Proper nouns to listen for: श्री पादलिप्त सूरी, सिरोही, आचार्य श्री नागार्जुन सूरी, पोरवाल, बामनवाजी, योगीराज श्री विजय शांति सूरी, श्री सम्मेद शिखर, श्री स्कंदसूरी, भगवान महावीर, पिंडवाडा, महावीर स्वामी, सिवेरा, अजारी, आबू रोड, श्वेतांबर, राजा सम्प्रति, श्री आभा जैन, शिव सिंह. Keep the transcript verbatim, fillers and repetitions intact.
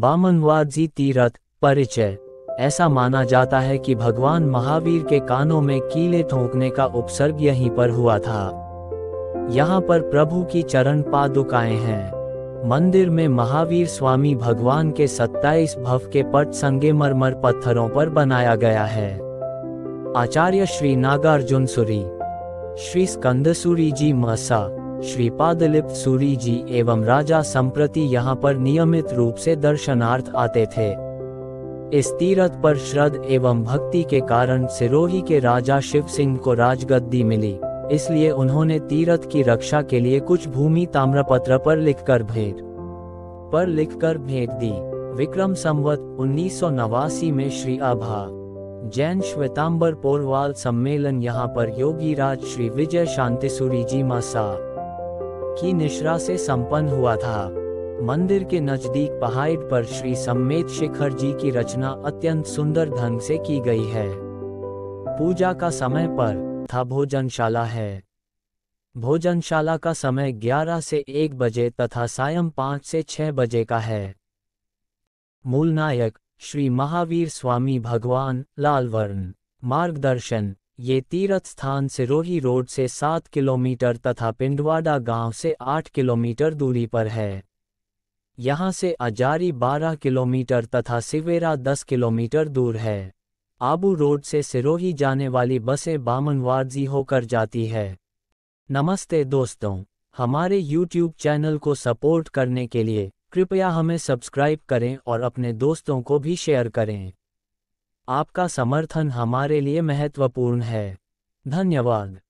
बामनवाजी तीर्थ परिचय। ऐसा माना जाता है कि भगवान महावीर के कानों में कीले ठोंकने का उपसर्ग यहीं पर हुआ था। यहाँ पर प्रभु की चरण पादुकाएं हैं। मंदिर में महावीर स्वामी भगवान के सत्ताईस भव के पट संगमरमर पत्थरों पर बनाया गया है। आचार्य श्री नागार्जुन सूरी, श्री स्कंदसूरी जी मसा, श्री पादलिप्त सूरी जी एवं राजा सम्प्रति यहाँ पर नियमित रूप से दर्शनार्थ आते थे। इस तीर्थ पर श्रद्धा एवं भक्ति के कारण सिरोही के राजा शिव सिंह को राजगद्दी मिली, इसलिए उन्होंने तीर्थ की रक्षा के लिए कुछ भूमि ताम्रपत्र पर लिखकर भेंट पर लिखकर भेंट दी। विक्रम संवत् उन्नीस सौ नवासी में श्री आभा जैन श्वेतांबर पोरवाल सम्मेलन यहाँ पर योगीराज श्री विजय शांति सूरी जी मसा की निश्रा से संपन्न हुआ था। मंदिर के नजदीक पहाड़ पर श्री सम्मेद शिखर जी की रचना अत्यंत सुंदर ढंग से की गई है। पूजा का समय पर था भोजनशाला है। भोजनशाला का समय ग्यारह से एक बजे तथा सायं पाँच से छह बजे का है। मूल नायक श्री महावीर स्वामी भगवान लालवर्ण। मार्गदर्शन: ये तीर्थ स्थान सिरोही रोड से सात किलोमीटर तथा पिंडवाडा गांव से आठ किलोमीटर दूरी पर है। यहाँ से अजारी बारह किलोमीटर तथा सिवेरा दस किलोमीटर दूर है। आबू रोड से सिरोही जाने वाली बसें बामनवाजी होकर जाती है। नमस्ते दोस्तों, हमारे यूट्यूब चैनल को सपोर्ट करने के लिए कृपया हमें सब्सक्राइब करें और अपने दोस्तों को भी शेयर करें। आपका समर्थन हमारे लिए महत्वपूर्ण है। धन्यवाद।